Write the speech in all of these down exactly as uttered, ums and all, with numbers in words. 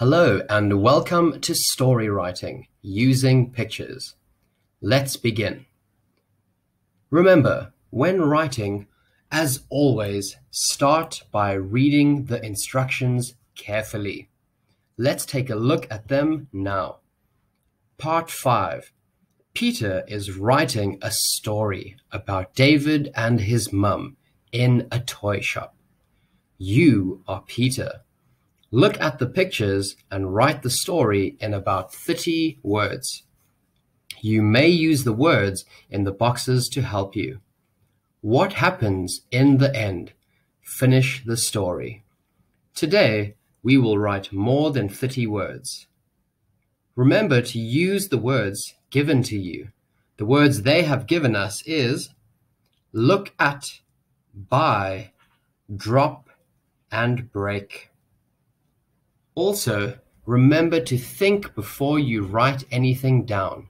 Hello and welcome to Story Writing Using Pictures. Let's begin. Remember, when writing, as always, start by reading the instructions carefully. Let's take a look at them now. Part five. Peter is writing a story about David and his mum in a toy shop. You are Peter. Look at the pictures and write the story in about thirty words. You may use the words in the boxes to help you. What happens in the end? Finish the story. Today, we will write more than thirty words. Remember to use the words given to you. The words they have given us is look at, buy, drop, and break. Also, remember to think before you write anything down.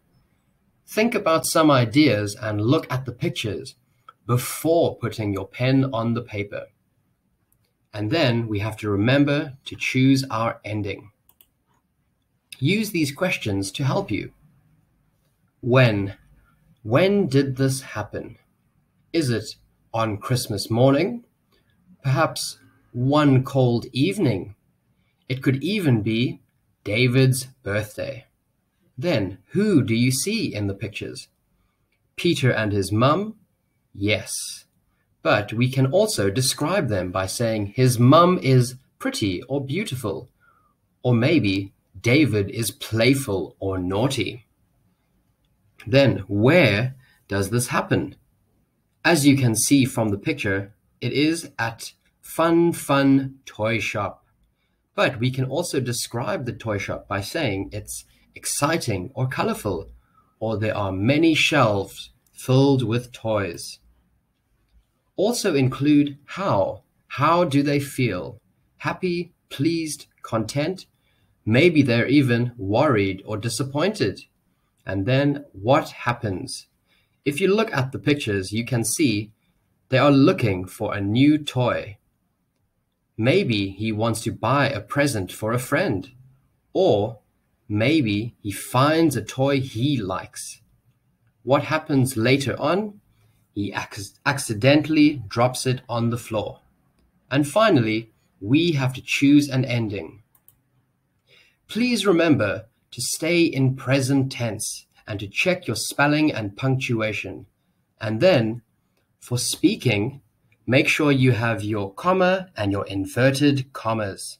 Think about some ideas and look at the pictures before putting your pen on the paper. And then we have to remember to choose our ending. Use these questions to help you. When? When did this happen? Is it on Christmas morning? Perhaps one cold evening? It could even be David's birthday. Then, who do you see in the pictures? Peter and his mum? Yes. But we can also describe them by saying his mum is pretty or beautiful. Or maybe David is playful or naughty. Then, where does this happen? As you can see from the picture, it is at Fun Fun Toy Shop. But we can also describe the toy shop by saying it's exciting or colorful, or there are many shelves filled with toys. Also include how. How do they feel? Happy, pleased, content? Maybe they're even worried or disappointed. And then what happens? If you look at the pictures, you can see they are looking for a new toy. Maybe he wants to buy a present for a friend, or maybe he finds a toy he likes. What happens later on? He ac- accidentally drops it on the floor. And finally, we have to choose an ending. Please remember to stay in present tense and to check your spelling and punctuation. And then, for speaking, make sure you have your comma and your inverted commas.